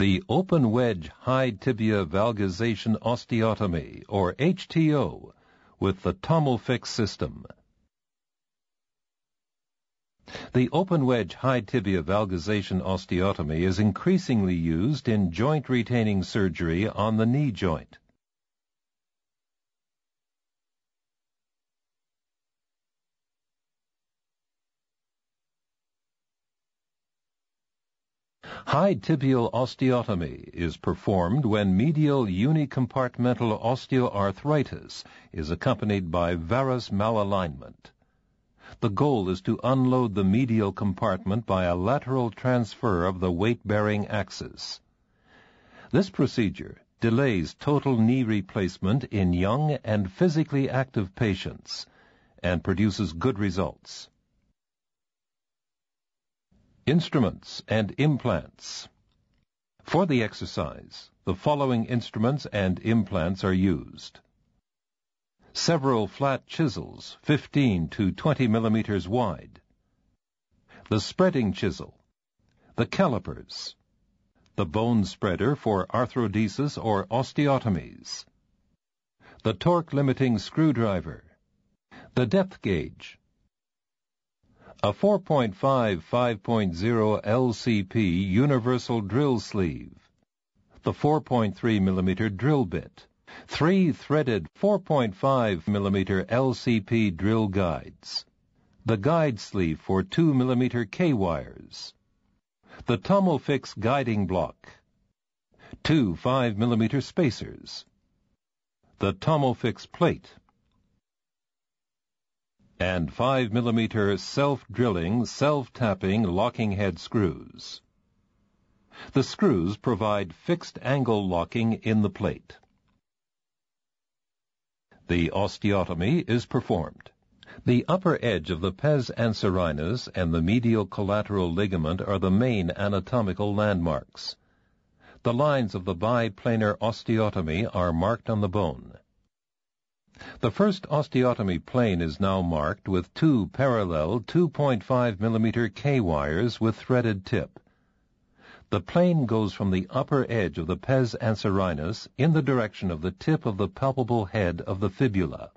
The open wedge hide tibia valgization osteotomy, or HTO, with the TomoFix system. The open wedge hide tibia valgization osteotomy is increasingly used in joint retaining surgery on the knee joint. Hide tibial osteotomy is performed when medial unicompartmental osteoarthritis is accompanied by varus malalignment. The goal is to unload the medial compartment by a lateral transfer of the weight-bearing axis. This procedure delays total knee replacement in young and physically active patients and produces good results. Instruments and implants. For the exercise, the following instruments and implants are used. Several flat chisels, 15 to 20 millimeters wide, the spreading chisel, the calipers, the bone spreader for arthrodesis or osteotomies, the torque-limiting screwdriver, the depth gauge, a 4.5 5.0 LCP universal drill sleeve, the 4.3 millimeter drill bit, 3 threaded 4.5 mm LCP drill guides, the guide sleeve for 2 mm K-wires, the TomoFix guiding block, 2 5 mm spacers, the TomoFix plate, and 5 mm self-drilling, self-tapping locking head screws. The screws provide fixed angle locking in the plate. The osteotomy is performed. The upper edge of the pes anserinus and the medial collateral ligament are the main anatomical landmarks. The lines of the biplanar osteotomy are marked on the bone. The first osteotomy plane is now marked with 2 parallel 2.5 mm K-wires with threaded tip. The plane goes from the upper edge of the pes anserinus in the direction of the tip of the palpable head of the fibula.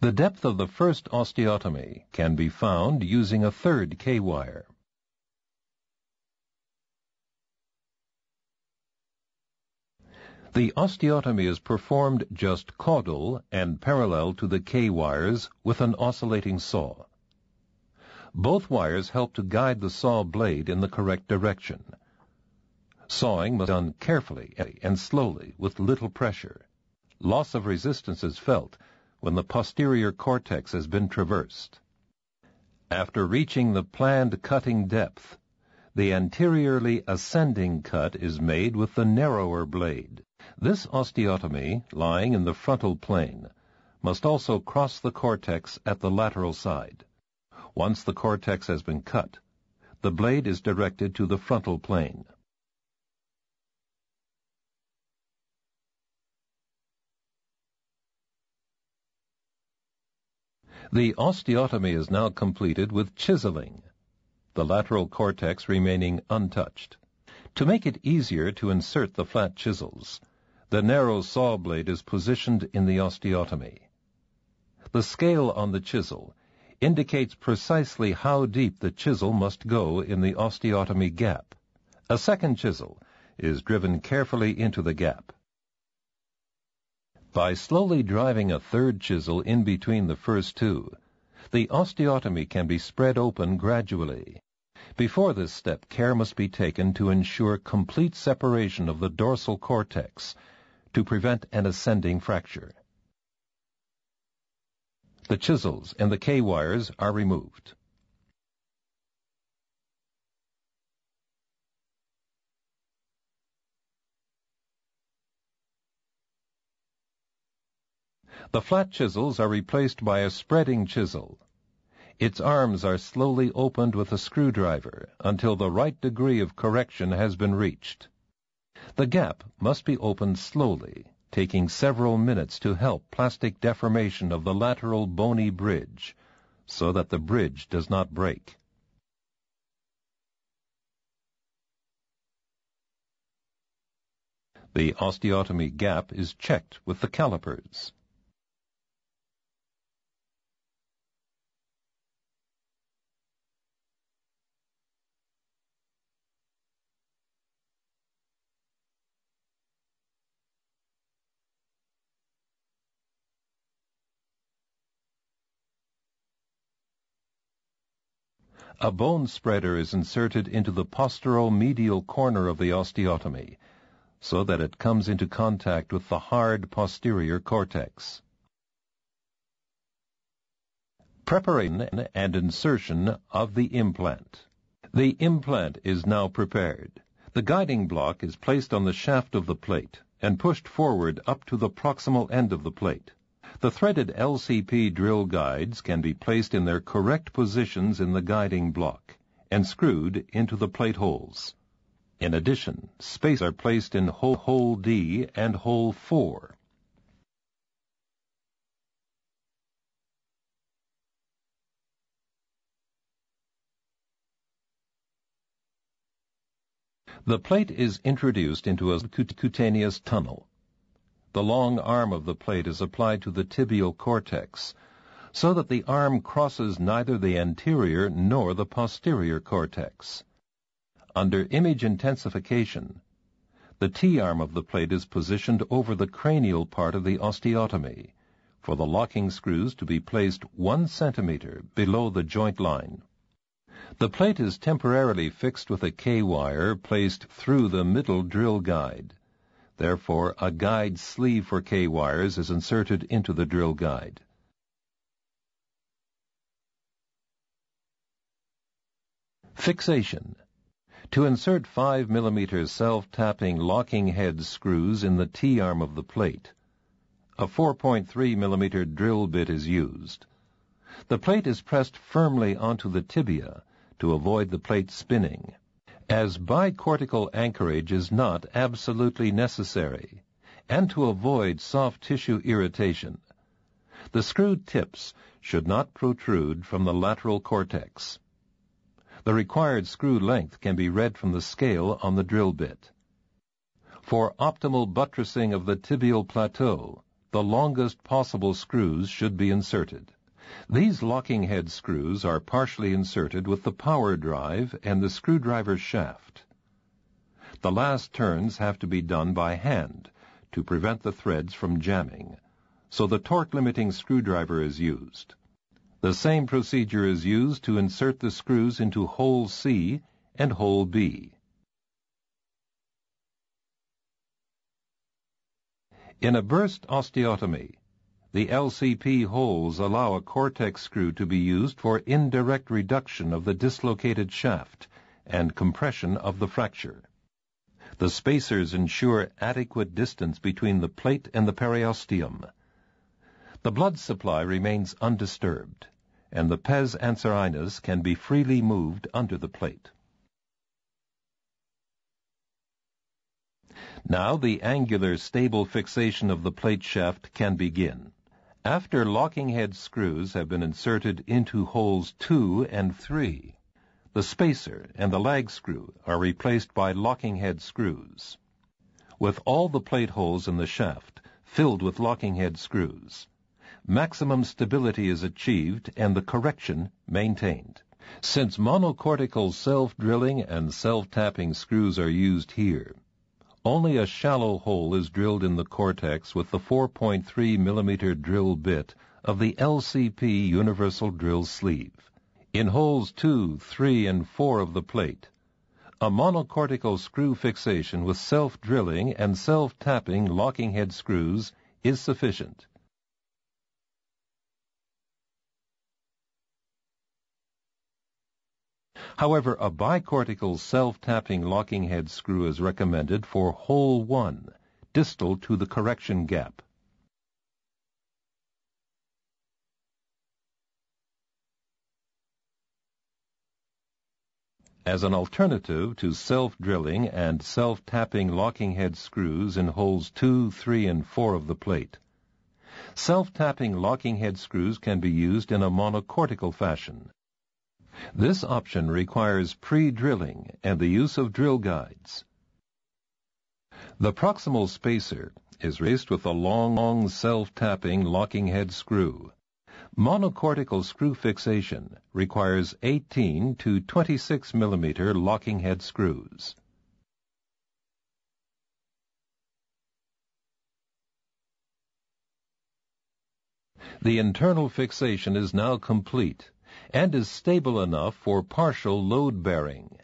The depth of the first osteotomy can be found using a third K-wire. The osteotomy is performed just caudal and parallel to the K-wires with an oscillating saw. Both wires help to guide the saw blade in the correct direction. Sawing must be done carefully and slowly with little pressure. Loss of resistance is felt when the posterior cortex has been traversed. After reaching the planned cutting depth, the anteriorly ascending cut is made with the narrower blade. This osteotomy, lying in the frontal plane, must also cross the cortex at the lateral side. Once the cortex has been cut, the blade is directed to the frontal plane. The osteotomy is now completed with chiseling, the lateral cortex remaining untouched. To make it easier to insert the flat chisels, the narrow saw blade is positioned in the osteotomy. The scale on the chisel indicates precisely how deep the chisel must go in the osteotomy gap. A second chisel is driven carefully into the gap. By slowly driving a third chisel in between the first two, the osteotomy can be spread open gradually. Before this step, care must be taken to ensure complete separation of the dorsal cortex to prevent an ascending fracture. The chisels and the K-wires are removed. The flat chisels are replaced by a spreading chisel. Its arms are slowly opened with a screwdriver until the right degree of correction has been reached. The gap must be opened slowly, taking several minutes to help plastic deformation of the lateral bony bridge, so that the bridge does not break. The osteotomy gap is checked with the calipers. A bone spreader is inserted into the posteromedial corner of the osteotomy so that it comes into contact with the hard posterior cortex. Preparation and insertion of the implant. The implant is now prepared. The guiding block is placed on the shaft of the plate and pushed forward up to the proximal end of the plate. The threaded LCP drill guides can be placed in their correct positions in the guiding block and screwed into the plate holes. In addition, spacers are placed in hole D and hole 4. The plate is introduced into a cutaneous tunnel. The long arm of the plate is applied to the tibial cortex, so that the arm crosses neither the anterior nor the posterior cortex. Under image intensification, the T-arm of the plate is positioned over the cranial part of the osteotomy, for the locking screws to be placed 1 centimeter below the joint line. The plate is temporarily fixed with a K-wire placed through the middle drill guide. Therefore, a guide sleeve for K-wires is inserted into the drill guide. Fixation. To insert 5 mm self-tapping locking head screws in the T-arm of the plate, a 4.3 mm drill bit is used. The plate is pressed firmly onto the tibia to avoid the plate spinning. As bicortical anchorage is not absolutely necessary, and to avoid soft tissue irritation, the screw tips should not protrude from the lateral cortex. The required screw length can be read from the scale on the drill bit. For optimal buttressing of the tibial plateau, the longest possible screws should be inserted. These locking head screws are partially inserted with the power drive and the screwdriver shaft. The last turns have to be done by hand to prevent the threads from jamming, so the torque-limiting screwdriver is used. The same procedure is used to insert the screws into hole C and hole B. In a burst osteotomy, the LCP holes allow a cortex screw to be used for indirect reduction of the dislocated shaft and compression of the fracture. The spacers ensure adequate distance between the plate and the periosteum. The blood supply remains undisturbed, and the pes anserinus can be freely moved under the plate. Now the angular stable fixation of the plate shaft can begin. After locking head screws have been inserted into holes 2 and 3, the spacer and the lag screw are replaced by locking head screws. With all the plate holes in the shaft filled with locking head screws, maximum stability is achieved and the correction maintained. Since monocortical self-drilling and self-tapping screws are used here, only a shallow hole is drilled in the cortex with the 4.3 mm drill bit of the LCP universal drill sleeve. In holes 2, 3, and 4 of the plate, a monocortical screw fixation with self-drilling and self-tapping locking head screws is sufficient. However, a bicortical self-tapping locking head screw is recommended for hole 1, distal to the correction gap. As an alternative to self-drilling and self-tapping locking head screws in holes 2, 3, and 4 of the plate, self-tapping locking head screws can be used in a monocortical fashion. This option requires pre-drilling and the use of drill guides. The proximal spacer is replaced with a long self-tapping locking head screw. Monocortical screw fixation requires 18 to 26 millimeter locking head screws. The internal fixation is now complete and is stable enough for partial load bearing.